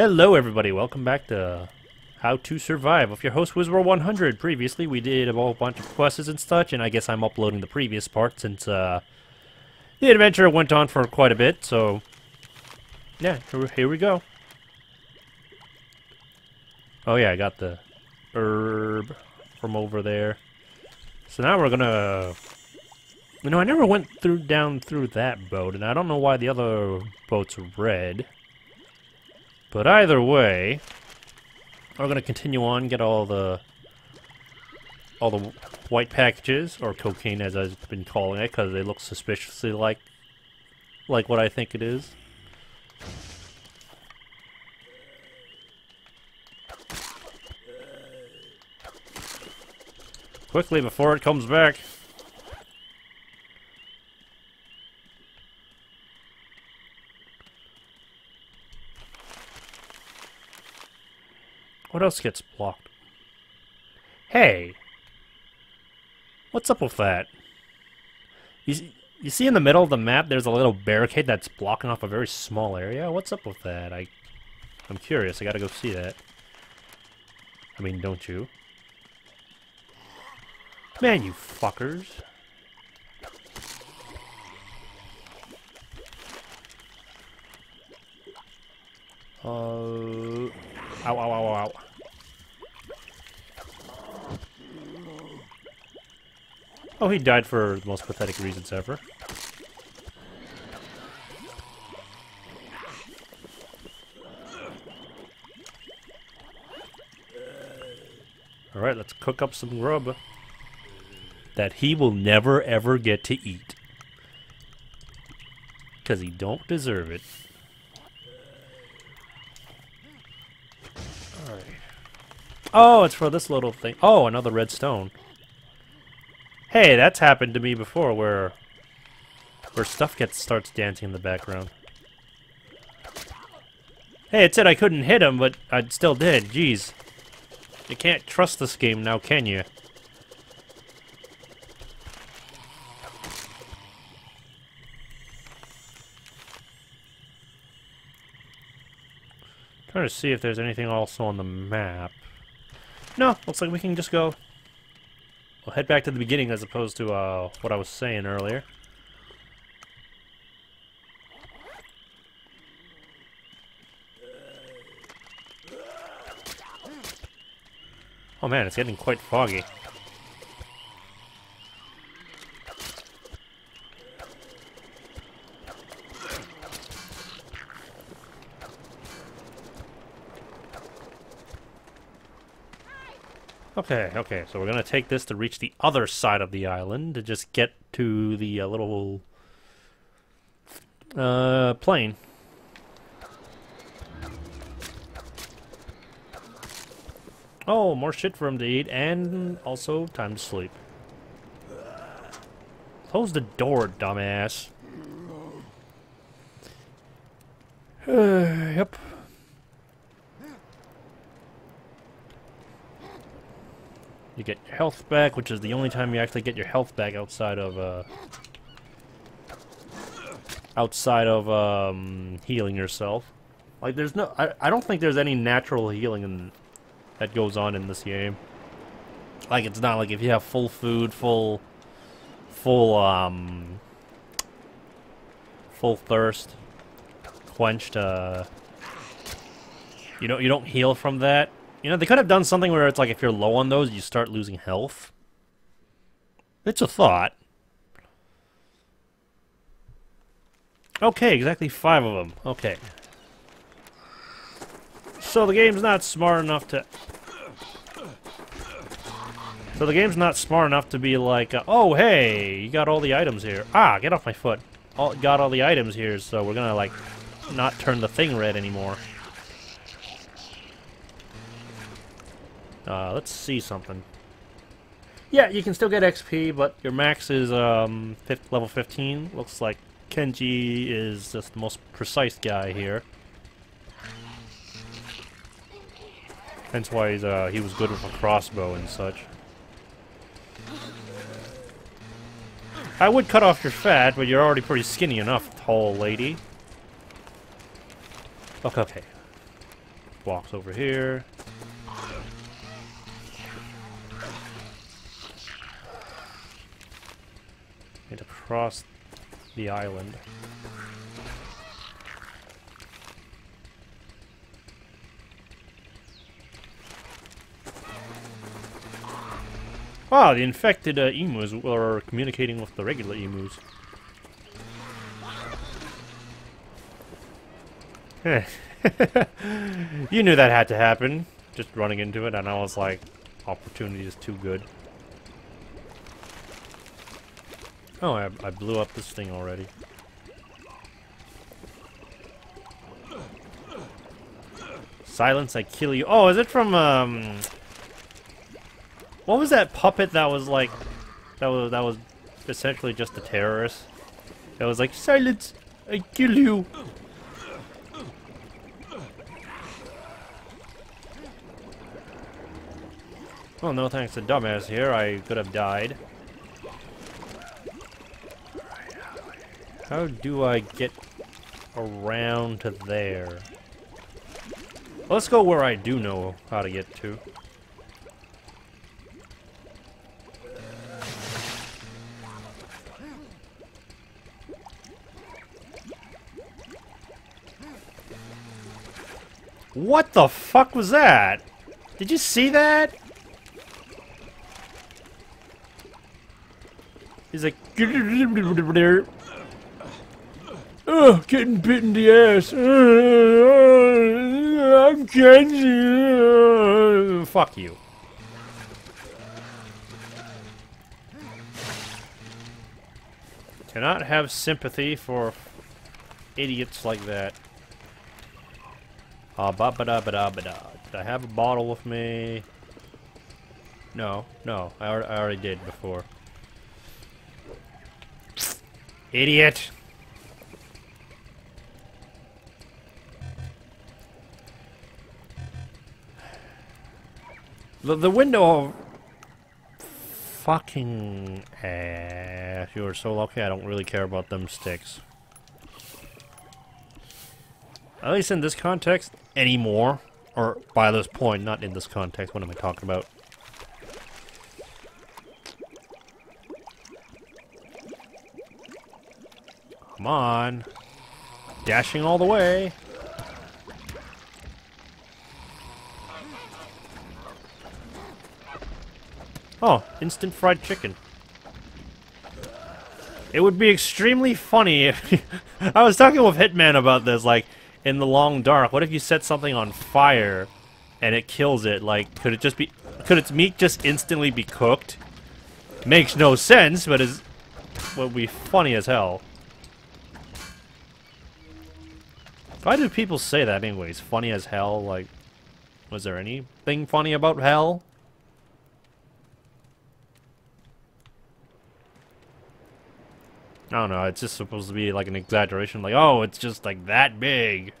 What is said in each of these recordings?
Hello everybody, welcome back to How to Survive with your host Wizworld 100. Previously we did a whole bunch of quests and such, and I guess I'm uploading the previous part since the adventure went on for quite a bit, so yeah, here we go. Oh yeah, I got the herb from over there. So now we're gonna... You know, I never went down through that boat, and I don't know why the other boat's red. But either way, we're gonna continue on, get all the white packages, or cocaine as I've been calling it, because they look suspiciously like what I think it is. Quickly before it comes back. What else gets blocked? Hey! What's up with that? You see in the middle of the map there's a little barricade that's blocking off a very small area? What's up with that? I'm curious, I gotta go see that. I mean, don't you? Man, you fuckers. Ow, ow, ow, ow, ow. Oh, he died for the most pathetic reasons ever. Alright, let's cook up some grub that he will never ever get to eat. Because he don't deserve it. Oh, it's for this little thing. Oh, another red stone. Hey, that's happened to me before where stuff starts dancing in the background. Hey, it said I couldn't hit him, but I still did. Jeez. You can't trust this game now, can you? I'm trying to see if there's anything also on the map. No, looks like we can just go... We'll head back to the beginning as opposed to what I was saying earlier. Oh man, it's getting quite foggy. Okay, okay, so we're gonna take this to reach the other side of the island to just get to the little plane. Oh, more shit for him to eat, and also time to sleep. Close the door, dumbass. Yep. You get your health back, which is the only time you actually get your health back outside of healing yourself. Like, there's no... I don't think there's any natural healing that goes on in this game. Like, it's not like if you have full food, full thirst, quenched, you don't heal from that. You know, they could have done something where it's like if you're low on those, you start losing health. It's a thought. Okay, exactly 5 of them. Okay. So the game's not smart enough to... So the game's not smart enough to be like, oh, hey, you got all the items here. Ah, get off my foot. Got all the items here, so we're gonna, like, not turn the thing red anymore. Let's see something. Yeah, you can still get XP, but your max is level 15. Looks like Kenji is just the most precise guy here. Hence why he's, he was good with a crossbow and such. I would cut off your fat, but you're already pretty skinny enough, tall lady. Okay, okay. Walks over here. And across the island. Wow, the infected emus are communicating with the regular emus. You knew that had to happen. Just running into it, and I was like, opportunity is too good. Oh, I blew up this thing already. Silence, I kill you. Oh, is it from, what was that puppet that was like... That was essentially just a terrorist? That was like, silence, I kill you! Well, no thanks to dumbass here, I could have died. How do I get around to there? Well, let's go where I do know how to get to. What the fuck was that? Did you see that? He's like, oh, getting bit in the ass. I'm Kenji. Fuck you. Cannot have sympathy for idiots like that. Ba ba da ba da ba da. Did I have a bottle with me? No, no. I already did before. Idiot! The window... Fucking ass. You are so lucky I don't really care about them sticks. At least in this context, anymore. Or by this point, not in this context. What am I talking about? Come on. Dashing all the way. Oh, instant fried chicken. It would be extremely funny if... I was talking with Hitman about this, like, in the long dark. What if you set something on fire and it kills it? Like, could it just be... Could its meat just instantly be cooked? Makes no sense, but is... would be funny as hell. Why do people say that anyways? Funny as hell, like... Was there anything funny about hell? I don't know, it's just supposed to be like an exaggeration, like, oh, it's just like that big!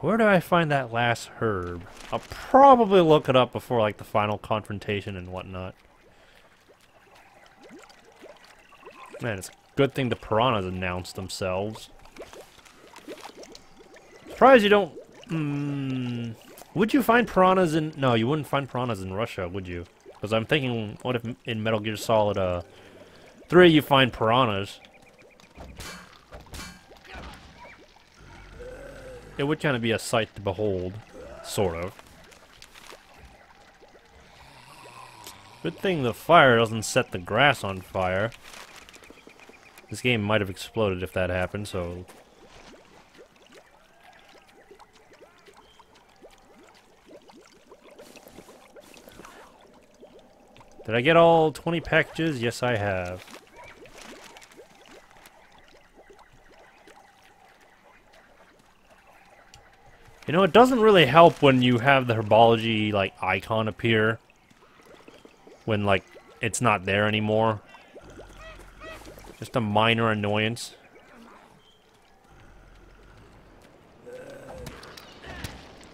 Where do I find that last herb? I'll probably look it up before, like, the final confrontation and whatnot. Man, it's a good thing the piranhas announced themselves. Surprised you don't... would you find piranhas in... No, you wouldn't find piranhas in Russia, would you? Because I'm thinking, what if in Metal Gear Solid 3 you find piranhas? It would kind of be a sight to behold. Sort of. Good thing the fire doesn't set the grass on fire. This game might have exploded if that happened, so... Did I get all 20 packages? Yes, I have. You know, it doesn't really help when you have the herbology, like, icon appear. When, like, it's not there anymore. Just a minor annoyance.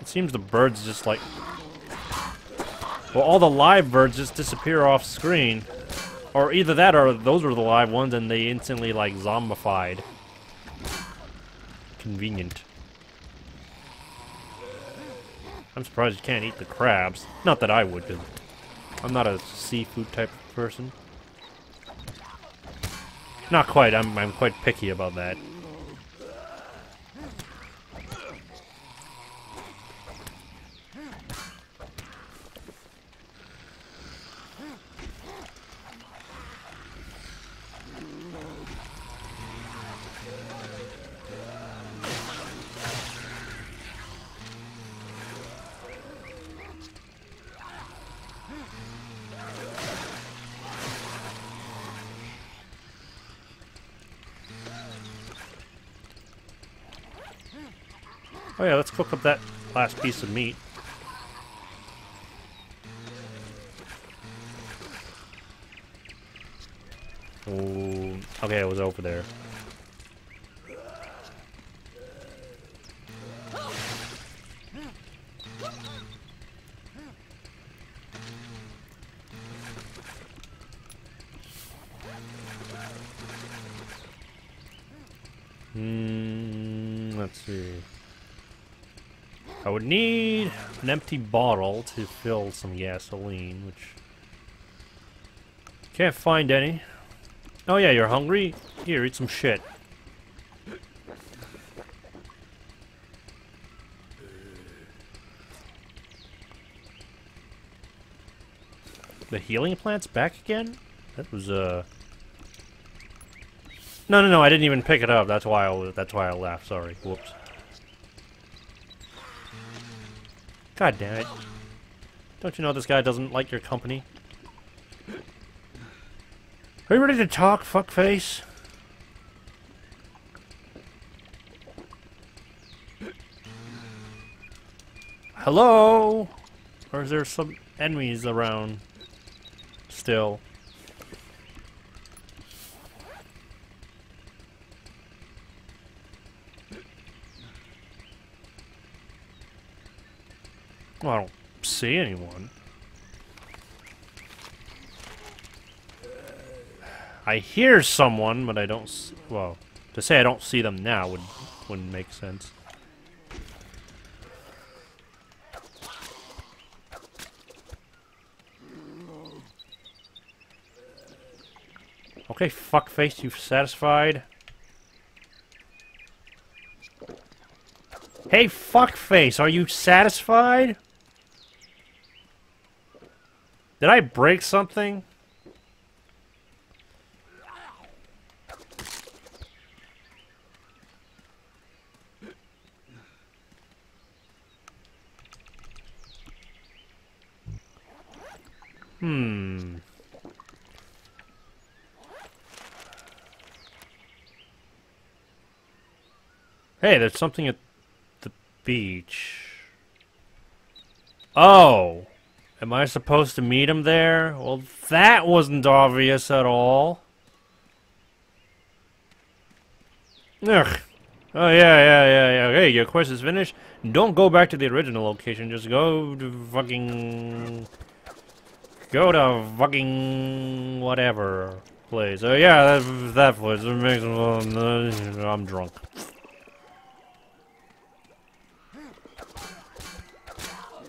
It seems the birds just, like... Well, all the live birds just disappear off screen. Or either that or those were the live ones and they instantly, like, zombified. Convenient. I'm surprised you can't eat the crabs. Not that I would, because I'm not a seafood type of person. Not quite. I'm quite picky about that. Oh yeah, let's cook up that last piece of meat. Oh, okay, it was over there. Let's see. I would need an empty bottle to fill some gasoline, which... Can't find any. Oh yeah, you're hungry? Here, eat some shit. The healing plant's back again? That was, No, I didn't even pick it up, that's why I laughed, sorry. Whoops. God damn it. Don't you know this guy doesn't like your company? Are you ready to talk, fuckface? Hello? Or is there some enemies around? Still. Well, I don't see anyone. I hear someone, but I don't see... Well, to say I don't see them now wouldn't make sense. Okay, fuckface, you've satisfied? Hey, fuckface, are you satisfied? Did I break something? Hey, there's something at the beach. Oh! Am I supposed to meet him there? Well, that wasn't obvious at all. Ugh. Oh, yeah. Hey, your quest is finished. Don't go back to the original location. Just go to fucking... Go to fucking... whatever place. Oh, yeah, that place. It makes... I'm drunk.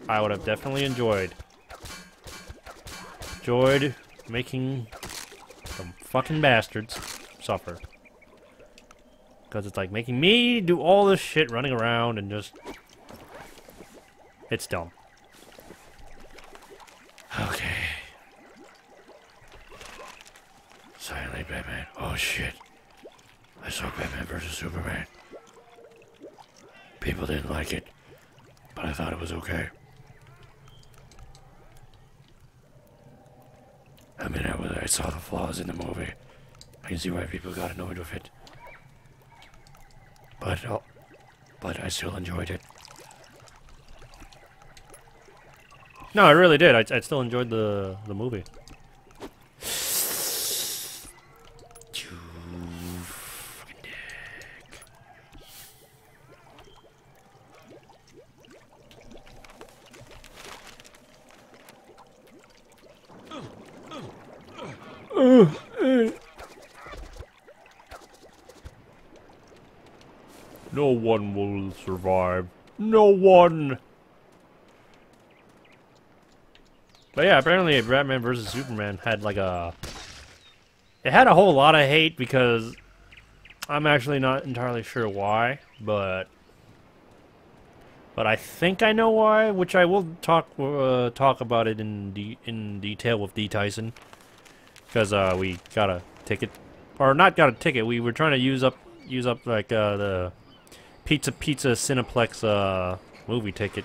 I would have definitely enjoyed making some fucking bastards suffer. Because it's like making me do all this shit running around and just... It's dumb. Okay. Silently Batman. Oh shit. I saw Batman vs. Superman. People didn't like it, but I thought it was okay. I mean, I saw the flaws in the movie. I can see why people got annoyed with it. But I still enjoyed it. No, I really did. I still enjoyed the movie. No one will survive. No one But yeah, apparently Batman vs. Superman had like a... It had a whole lot of hate because... I'm actually not entirely sure why, but... But I think I know why, which I will talk about it in detail with D. Tyson. Because we got a ticket, or not got a ticket. We were trying to use up like the Pizza Pizza Cineplex movie ticket.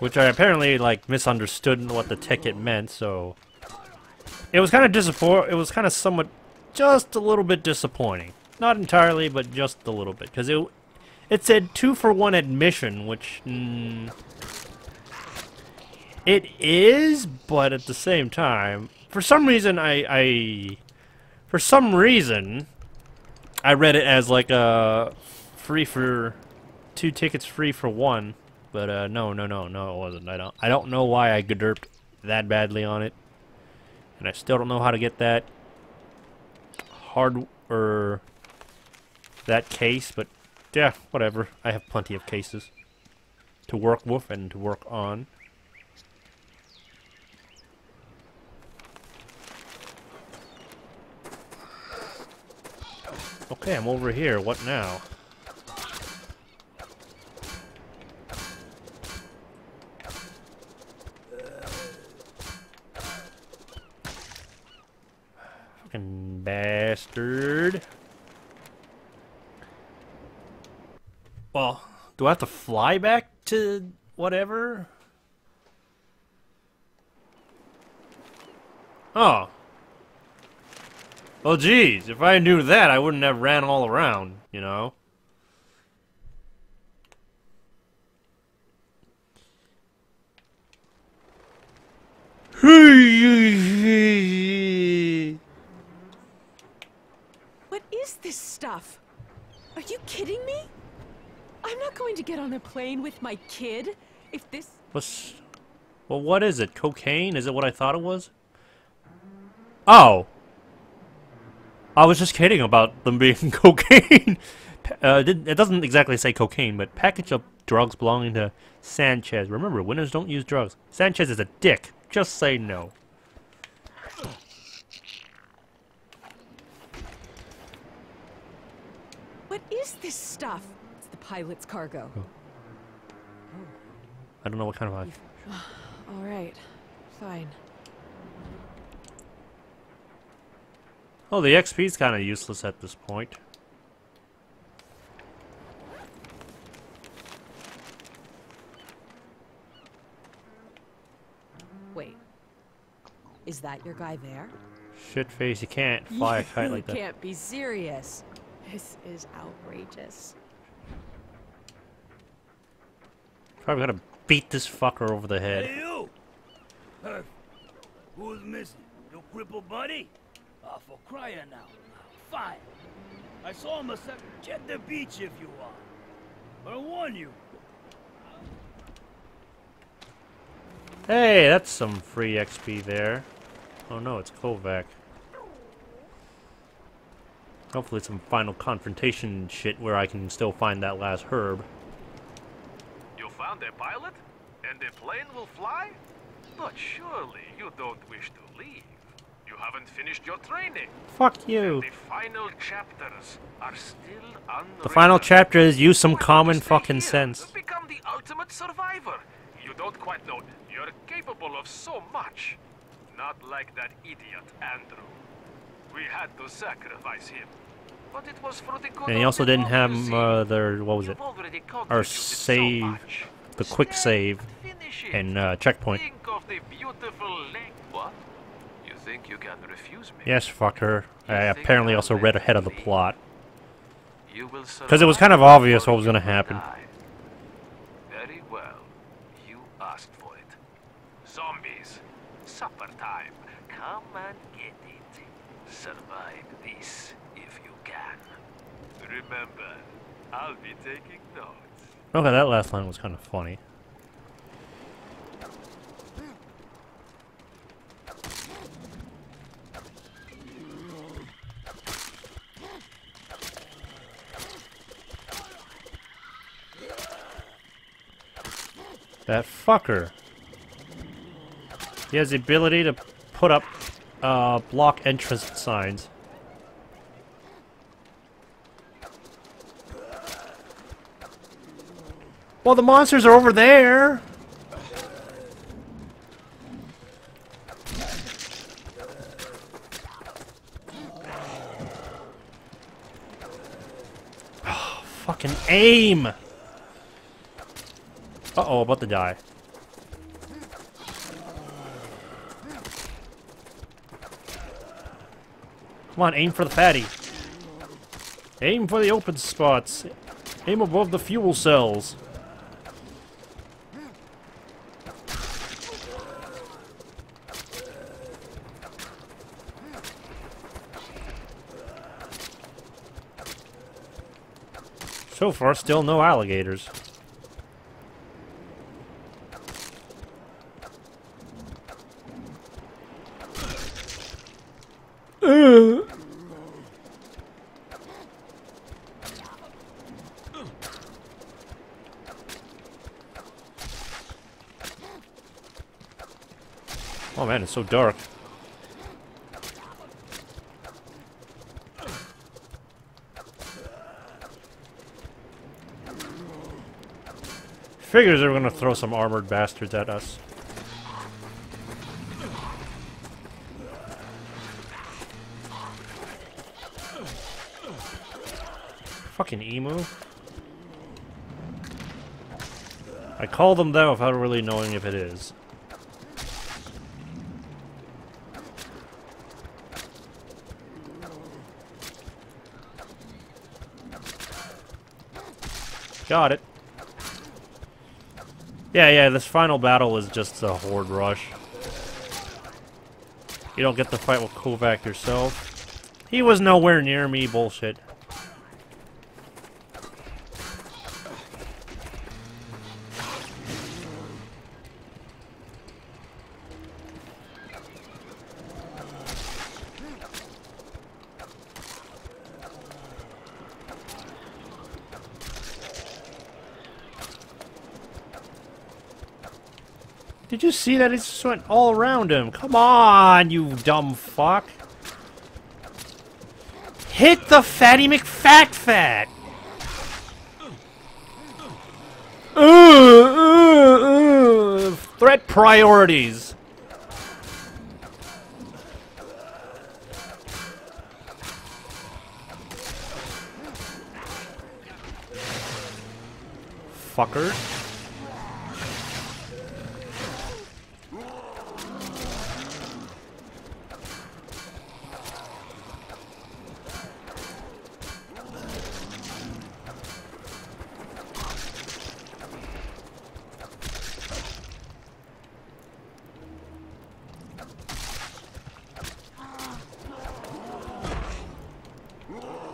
Which I apparently like misunderstood what the ticket meant, so it was kind of somewhat just a little bit disappointing. Not entirely, but just a little bit, because it said 2-for-1 admission, which it is, but at the same time, for some reason I read it as like a free for 2 tickets free for 1, but no, it wasn't. I don't know why I derped that badly on it, and I still don't know how to get that hard or that case, but yeah, whatever. I have plenty of cases to work with and to work on. Okay, I'm over here. What now? Fucking bastard. Well, do I have to fly back to whatever? Oh. Well, geez, if I knew that, I wouldn't have ran all around, you know? What is this stuff? Are you kidding me? I'm not going to get on a plane with my kid if this... Well, what is it? Cocaine? Is it what I thought it was? Oh! I was just kidding about them being cocaine. It doesn't exactly say cocaine, but package of drugs belonging to Sanchez. Remember, winners don't use drugs. Sanchez is a dick. Just say no. What is this stuff? It's the pilot's cargo. Oh. I don't know what kind of... All right. Fine. Oh, the XP's kind of useless at this point. Wait. Is that your guy there? Shitface, you can't fly a kite like that. You can't be serious. This is outrageous. Probably gotta beat this fucker over the head. Hey, you! Who's missing? Your crippled buddy? For crying now. Fine. I saw him a second. Check the beach if you want. But I warn you. Hey, that's some free XP there. Oh no, it's Kovac. Hopefully some final confrontation shit where I can still find that last herb. You found a pilot? And the plane will fly? But surely you don't wish to leave. You haven't finished your training. Fuck you. The final chapters are still unwritten. The final chapter is use some common fucking sense. Become the ultimate survivor. You don't quite know. You're capable of so much. Not like that idiot Andrew. We had to sacrifice him. But it was for the good. And he also didn't have their what was it? Or save the quick save and checkpoint. Think of the beautiful lake. What? Think you can refuse me? Yes, fucker. I apparently also read ahead of the plot. Because it was kind of obvious what was going to happen. Very well. You asked for it. Zombies. Supper time. Come and get it. Survive this if you can. Remember, I'll be taking notes. Okay, that last line was kind of funny. That fucker. He has the ability to put up block entrance signs. Well, the monsters are over there! Oh, fucking aim! Uh-oh, about to die. Come on, aim for the fatty. Aim for the open spots. Aim above the fuel cells. So far, still no alligators. Ugh. Oh man, it's so dark. Figures they're gonna throw some armored bastards at us. Fucking emu. I call them that without really knowing if it is. Got it. Yeah, this final battle is just a horde rush. You don't get to fight with Kovac yourself. He was nowhere near me, bullshit. Did you see that? It just went all around him. Come on, you dumb fuck. Hit the fatty McFat-Fat! Threat priorities. Fucker.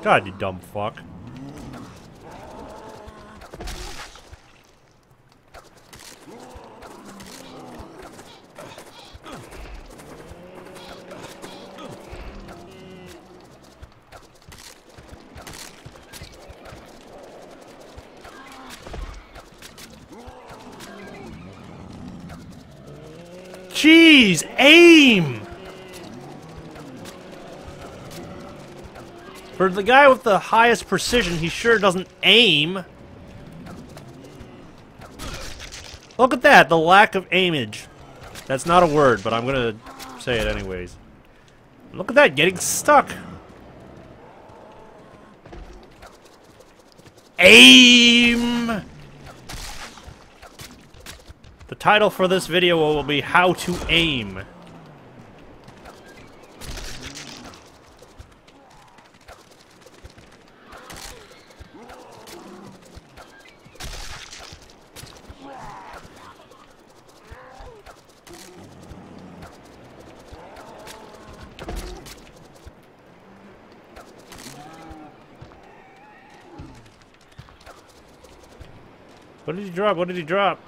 God, you dumb fuck. Jeez, aim! For the guy with the highest precision, he sure doesn't aim. Look at that, the lack of aimage. That's not a word, but I'm gonna say it anyways. Look at that, getting stuck. Aim! The title for this video will be How to Aim. What did he drop? What did he drop?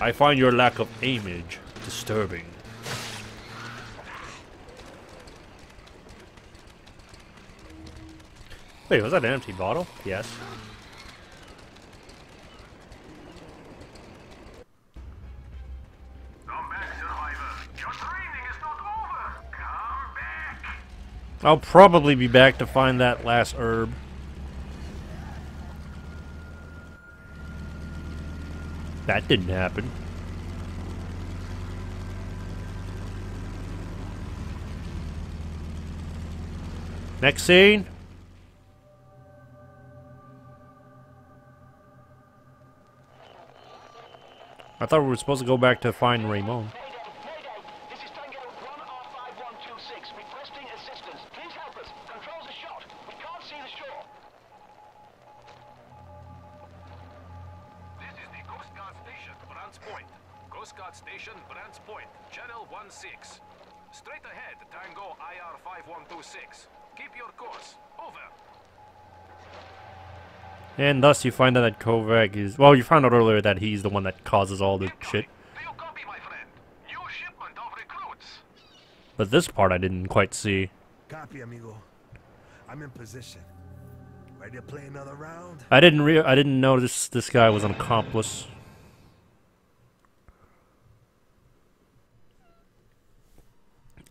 I find your lack of aimage disturbing. Wait, was that an empty bottle? Yes. Come back, survivor. Your training is not over. Come back. I'll probably be back to find that last herb. That didn't happen. Next scene. I thought we were supposed to go back to find Raymond. This is Tango 1R5126 requesting assistance. Please help us. Controls are shot. We can't see the shore. This is the Coast Guard Station, Brant's Point. Coast Guard Station, Brant's Point. Channel 16. Straight ahead, Tango IR5126. Keep your course. Over. And thus you find out that Kovac is... Well, you found out earlier that he's the one that causes all the shit. Do you copy, my friend? New shipment of recruits. But this part I didn't quite see. Copy, amigo. I'm in position. Ready to play another round? I didn't notice this guy was an accomplice.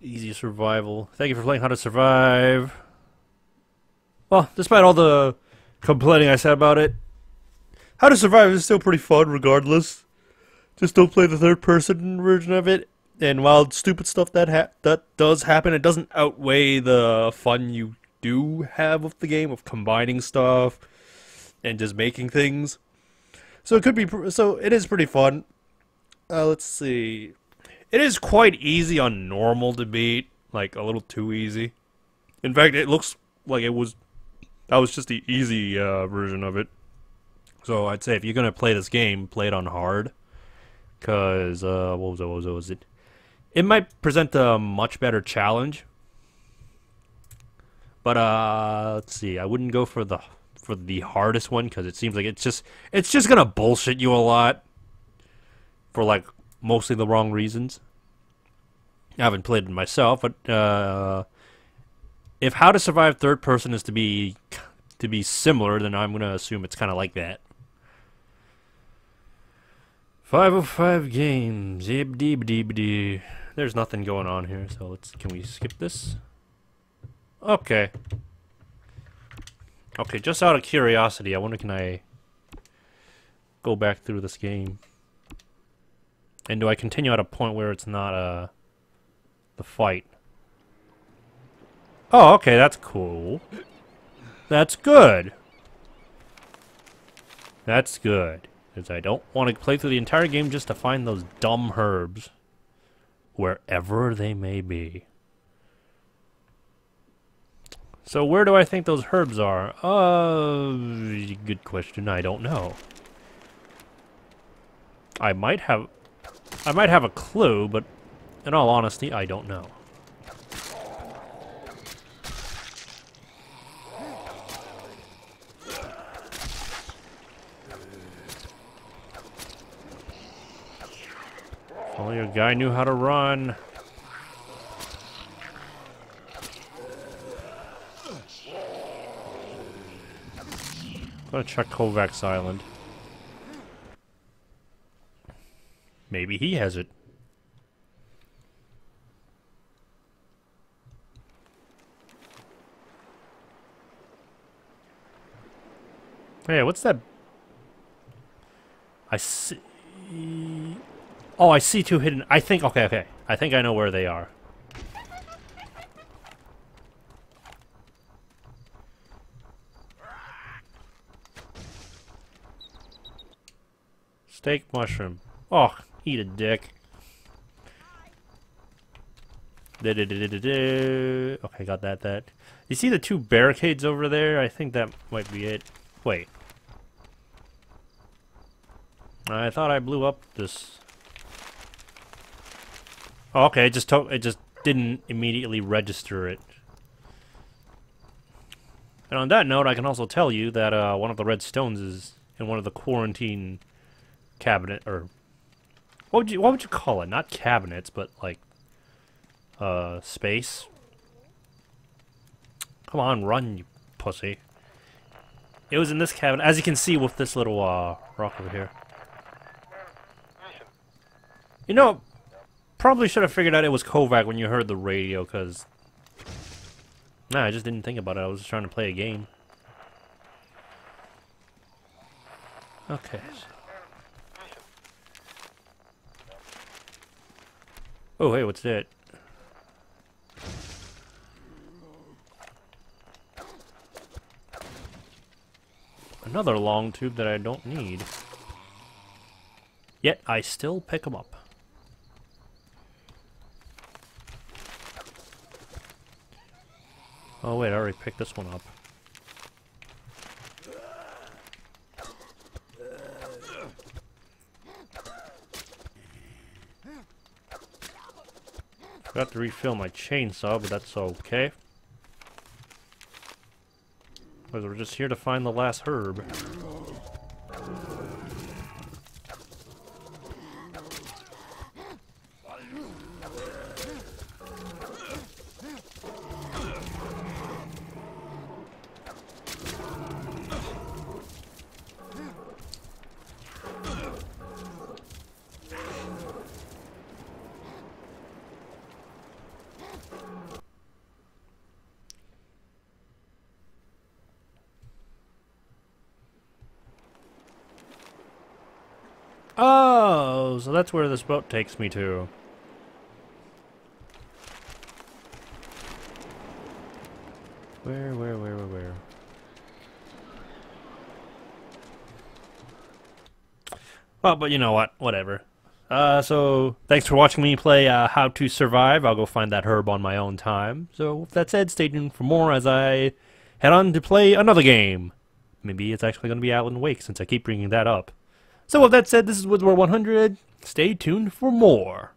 Easy survival. Thank you for playing How to Survive. Well, despite all the complaining I said about it, How to Survive is still pretty fun regardless. Just don't play the third-person version of it. And while stupid stuff that does happen, it doesn't outweigh the fun you do have with the game of combining stuff and just making things. So it could be. So it is pretty fun. Let's see. It is quite easy on normal to beat, like a little too easy. In fact, it looks like it was, that was just the easy version of it. So I'd say if you're gonna play this game, play it on hard, cause what was it? It might present a much better challenge. But let's see, I wouldn't go for the hardest one, cause it seems like it's just gonna bullshit you a lot. For like. Mostly the wrong reasons. I haven't played it myself, but if How to Survive Third Person is to be similar, then I'm gonna assume it's kind of like that. 505 games. There's nothing going on here, so let's. Can we skip this? Okay. Okay. Just out of curiosity, I wonder can I go back through this game. And do I continue at a point where it's not the fight? Oh, okay, that's cool. That's good. That's good. Because I don't want to play through the entire game just to find those dumb herbs. Wherever they may be. So where do I think those herbs are? Good question. I don't know. I might have a clue, but in all honesty, I don't know. If only a guy knew how to run. I'm gonna check Kovac's Island. Maybe he has it. Hey, what's that? I see... Oh, I see two hidden... I think... Okay, okay. I think I know where they are. Steak mushroom. Oh, eat a dick. Okay, got that. You see the two barricades over there? I think that might be it. Wait. I thought I blew up this. Oh, okay, it just didn't immediately register it. And on that note, I can also tell you that one of the red stones is in one of the quarantine cabinet or what would you call it? Not cabinets, but like space. Come on, run, you pussy. It was in this cabin, as you can see with this little rock over here. You know, probably should have figured out it was Kovac when you heard the radio, because... Nah, I just didn't think about it. I was just trying to play a game. Okay. Oh, hey, what's that? Another long tube that I don't need. Yet, I still pick them up. Oh wait, I already picked this one up. Forgot to refill my chainsaw, but that's okay. Because we're just here to find the last herb. Oh, so that's where this boat takes me to. Where? Well, but you know what? Whatever. So, thanks for watching me play How to Survive. I'll go find that herb on my own time. So, with that said, stay tuned for more as I head on to play another game. Maybe it's actually going to be Alan Wake, since I keep bringing that up. So with that said, this is Wizworld 100. Stay tuned for more.